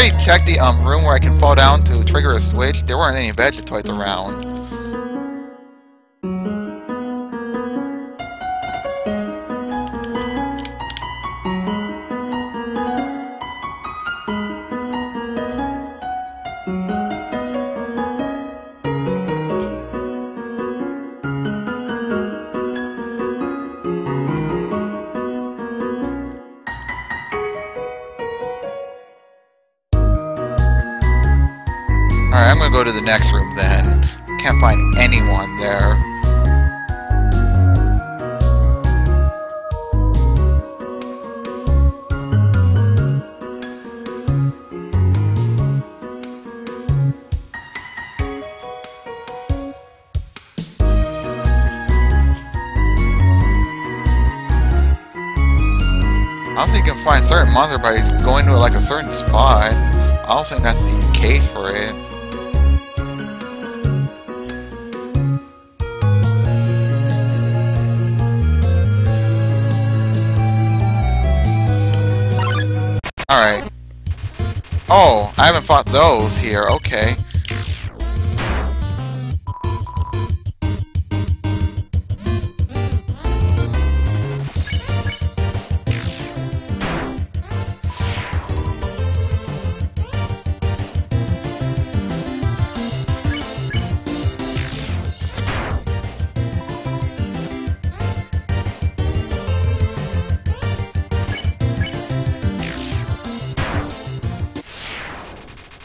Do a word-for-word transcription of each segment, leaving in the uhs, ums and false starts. already checked the um room where I can fall down to trigger a switch. There weren't any vegetoids around. I'm gonna go to the next room then. Can't find anyone there. I don't think you can find certain monster by going to like a certain spot. I don't think that's the case for it. Oh, I haven't fought those here, okay.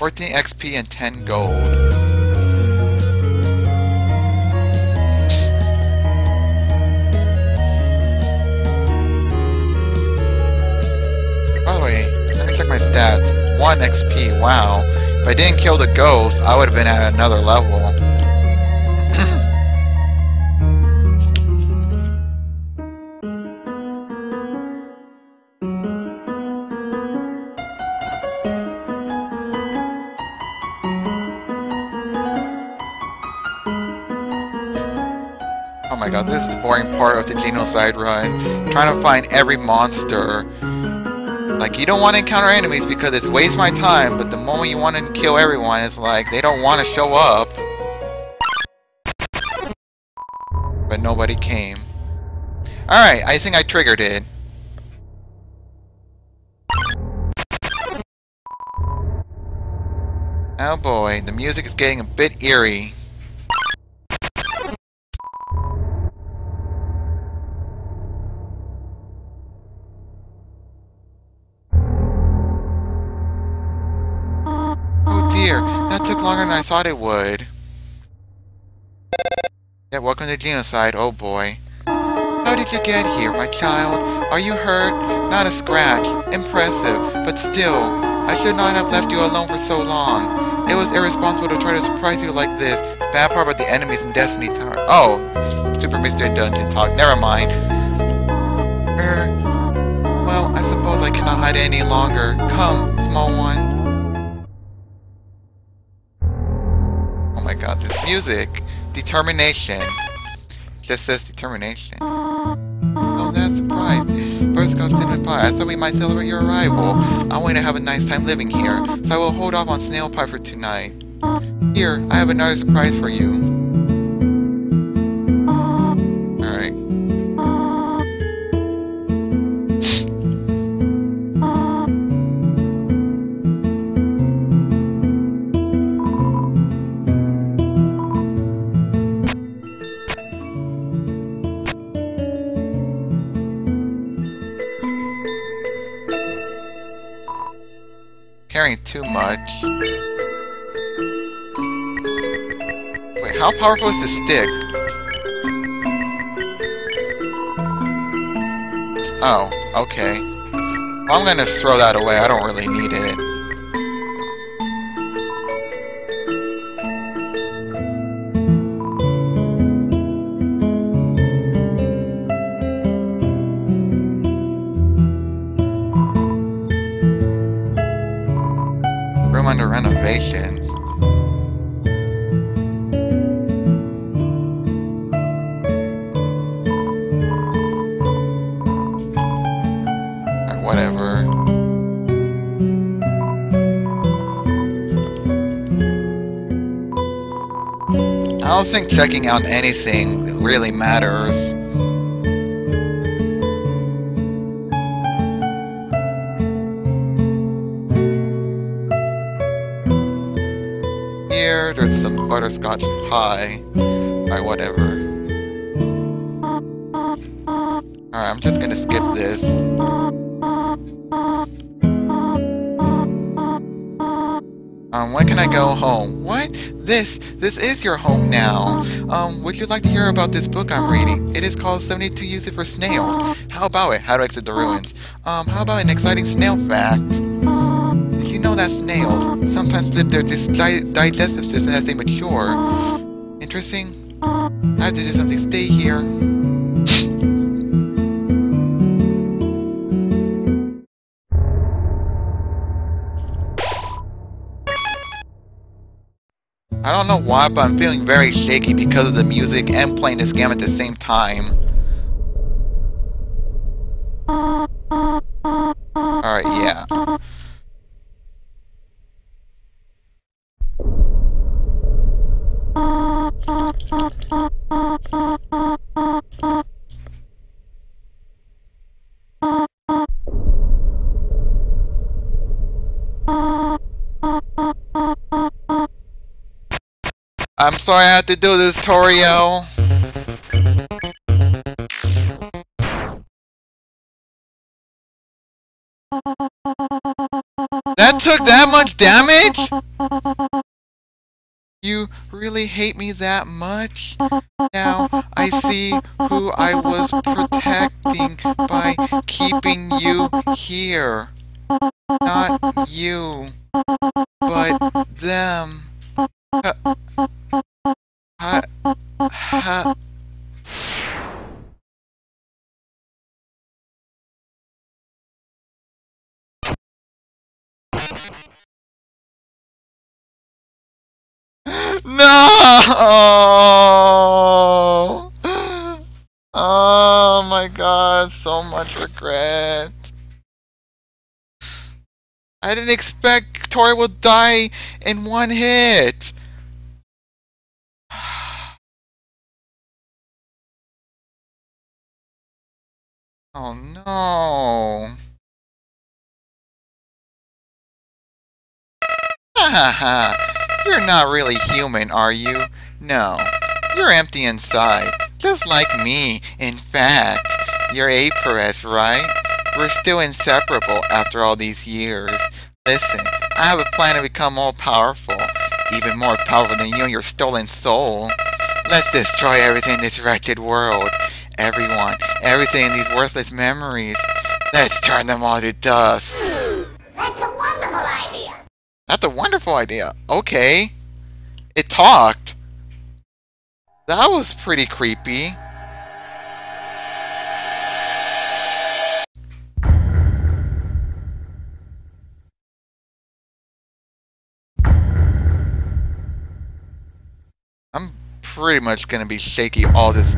fourteen X P and ten gold. By the way, let me check my stats. one X P, wow. If I didn't kill the ghost, I would have been at another level. Oh my god, this is the boring part of the Genocide run. Trying to find every monster. Like, you don't want to encounter enemies because it's waste my time, but the moment you want to kill everyone, it's like, they don't want to show up. But nobody came. Alright, I think I triggered it. Oh boy, the music is getting a bit eerie. I thought it would. Yeah, welcome to Genocide, oh boy. How did you get here, my child? Are you hurt? Not a scratch. Impressive, but still, I should not have left you alone for so long. It was irresponsible to try to surprise you like this. Bad part about the enemies in Destiny Tower. Oh, it's Super Mystery Dungeon talk, never mind. Er, well, I suppose I cannot hide any longer. Come, small one. God, this music. Determination. Just says determination. Oh, that's a surprise. Birthday Snail Pie. I thought we might celebrate your arrival. I want to have a nice time living here, so I will hold off on Snail Pie for tonight. Here, I have another surprise for you. Alright. Too much. Wait, how powerful is the stick? Oh, okay. Well, I'm gonna throw that away. I don't really need it. Under renovations. Or whatever. I don't think checking out anything really matters. Here, there's some butterscotch pie. Or whatever. Alright, I'm just gonna skip this. Um, when can I go home? What? This, this is your home now. Um, would you like to hear about this book I'm reading? It is called seventy-two Uses for Snails. How about it? How to Exit the Ruins. Um, how about an exciting snail fact? Did you know that snails sometimes flip their di digestive system as they mature? Interesting? I have to do something. Stay here. I don't know why, but I'm feeling very shaky because of the music and playing this game at the same time. Alright, yeah. I'm sorry I had to do this, Toriel. That took that much damage? You really hate me that much? Now I see who I was protecting by keeping you here. Not you, but them. Ha, ha, ha. No! Oh my god, so much regret. I didn't expect Toriel will die in one hit. Oh no. Ha ha ha. You're not really human, are you? No. You're empty inside. Just like me, in fact. You're Aperez, right? We're still inseparable after all these years. Listen, I have a plan to become more powerful. Even more powerful than you and your stolen soul. Let's destroy everything in this wretched world. Everyone, everything in these worthless memories. Let's turn them all to dust. That's a wonderful idea. That's a wonderful idea. Okay. It talked. That was pretty creepy. I'm pretty much gonna be shaky all this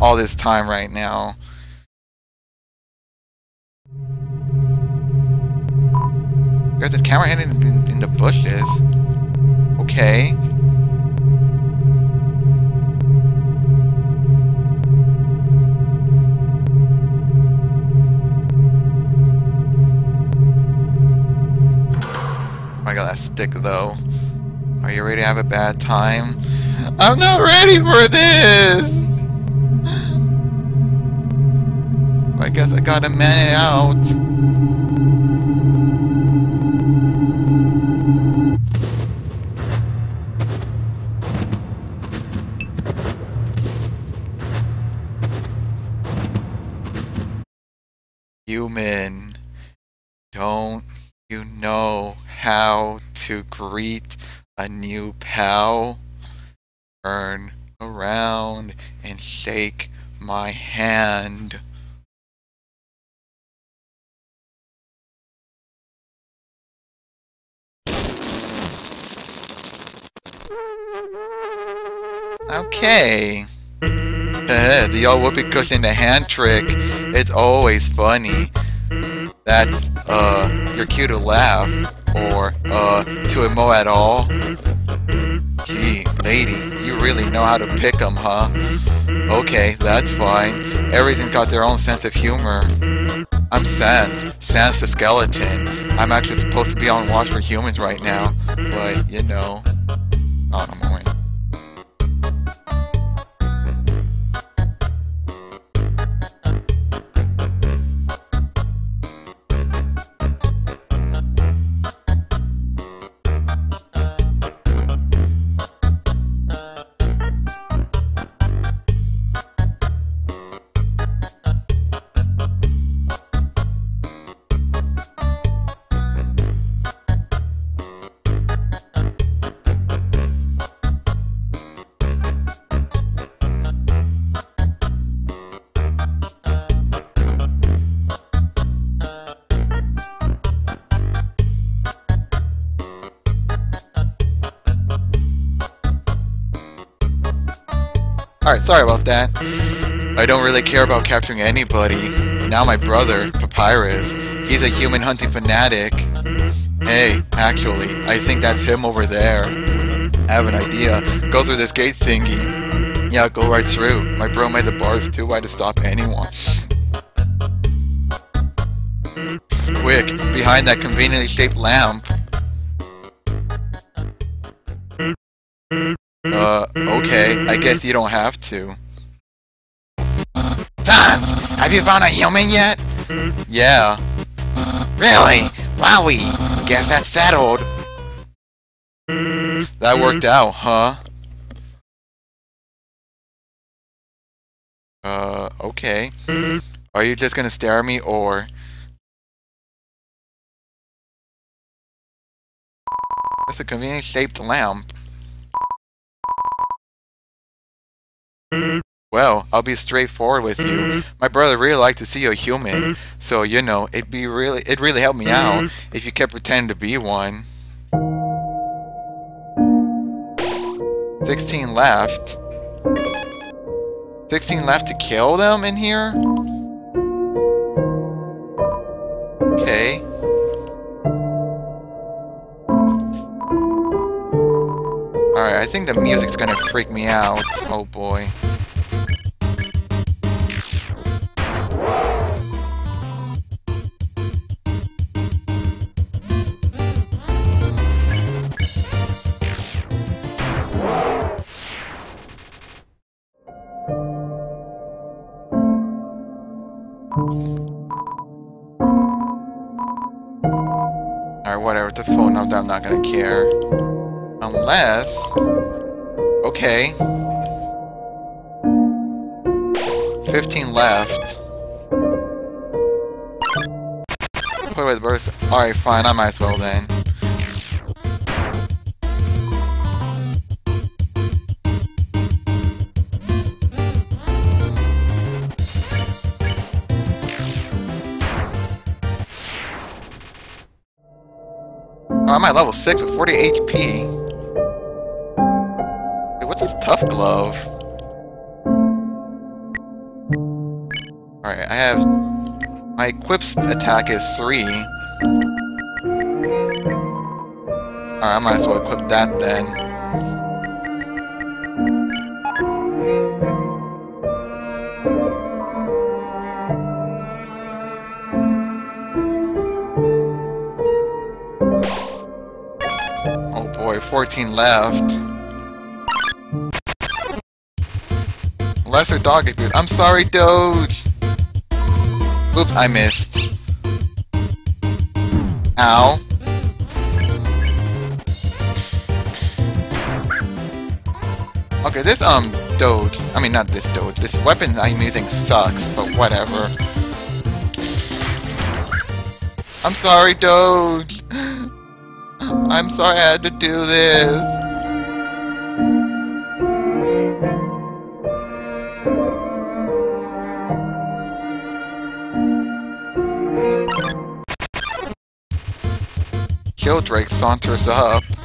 all this time right now. There's a camera in, in, in the bushes. Okay. Oh my god, that stick though. Are you ready to have a bad time? I'm not ready for this! I guess I gotta man it out. Human, don't you know how to greet a new pal? Turn around and shake my hand. Okay. The old whoopee cushion, the hand trick. It's always funny. That's, uh, you're cute to laugh, or, uh, to emo at all. Gee, lady, You really know how to pick them, huh? Okay, that's fine. Everything's got their own sense of humor. I'm Sans. Sans the skeleton. I'm actually supposed to be on watch for humans right now, but, you know... Oh, no more. Alright, sorry about that. I don't really care about capturing anybody. Now my brother, Papyrus, he's a human hunting fanatic. Hey, actually, I think that's him over there. I have an idea. Go through this gate thingy. Yeah, go right through. My bro made the bars too wide to stop anyone. Quick, behind that conveniently shaped lamp. Uh, okay, I guess you don't have to. Sans, have you found a human yet? Yeah. Really? Wowie, guess that's settled. That worked out, huh? Uh, okay. Are you just gonna stare at me, or... That's a convenient shaped lamp. Well, I'll be straightforward with you. My brother really liked to see you a human, so you know it'd be really it really helped me out if you kept pretending to be one. Sixteen left. Sixteen left to kill them in here. Okay. Alright, I think the music's gonna freak me out. Oh boy. Alright, whatever, it's a phone number, I'm not gonna care. Unless... Okay. fifteen left. Put away the birth... Alright, fine, I might as well then. Oh, I'm at level six with forty H P. What's this tough glove? Alright, I have... My equipped attack is three. Alright, I might as well equip that then. Oh boy, fourteen left. Lesser dog appears. I'm sorry, Doge! Oops, I missed. Ow. Okay, this, um, Doge. I mean, not this Doge. This weapon I'm using sucks, but whatever. I'm sorry, Doge! I'm sorry I had to do this. Gildrake saunters up.